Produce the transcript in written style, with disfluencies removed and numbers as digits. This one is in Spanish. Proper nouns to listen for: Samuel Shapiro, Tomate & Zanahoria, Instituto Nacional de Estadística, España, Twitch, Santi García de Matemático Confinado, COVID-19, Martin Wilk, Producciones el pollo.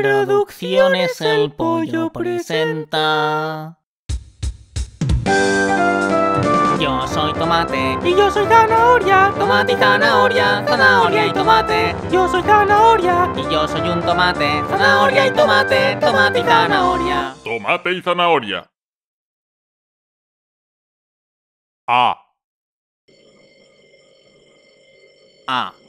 Producciones el pollo presenta. Yo soy tomate y yo soy zanahoria. Tomate y zanahoria, zanahoria y tomate. Yo soy zanahoria y yo soy un tomate. Zanahoria y tomate, tomate y zanahoria. Tomate y zanahoria. A. A.